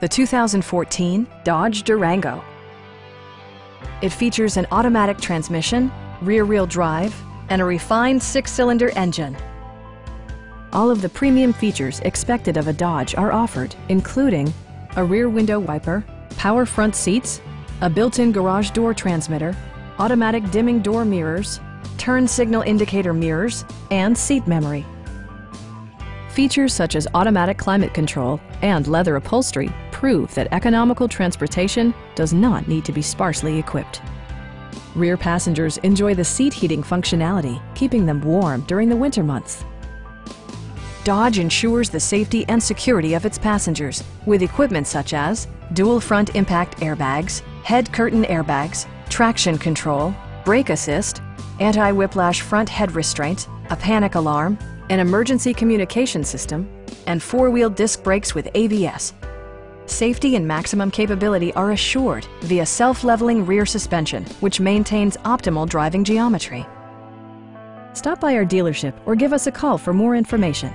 The 2014 Dodge Durango. It features an automatic transmission, rear-wheel drive, and a refined six-cylinder engine. All of the premium features expected of a Dodge are offered, including a rear window wiper, power front seats, a built-in garage door transmitter, automatic dimming door mirrors, turn signal indicator mirrors, and seat memory. Features such as automatic climate control and leather upholstery prove that economical transportation does not need to be sparsely equipped. Rear passengers enjoy the seat heating functionality, keeping them warm during the winter months. Dodge ensures the safety and security of its passengers with equipment such as dual front impact airbags, head curtain airbags, traction control, brake assist, anti-whiplash front head restraint, a panic alarm, an emergency communication system, and four-wheel disc brakes with ABS. Safety and maximum capability are assured via self-leveling rear suspension, which maintains optimal driving geometry. Stop by our dealership or give us a call for more information.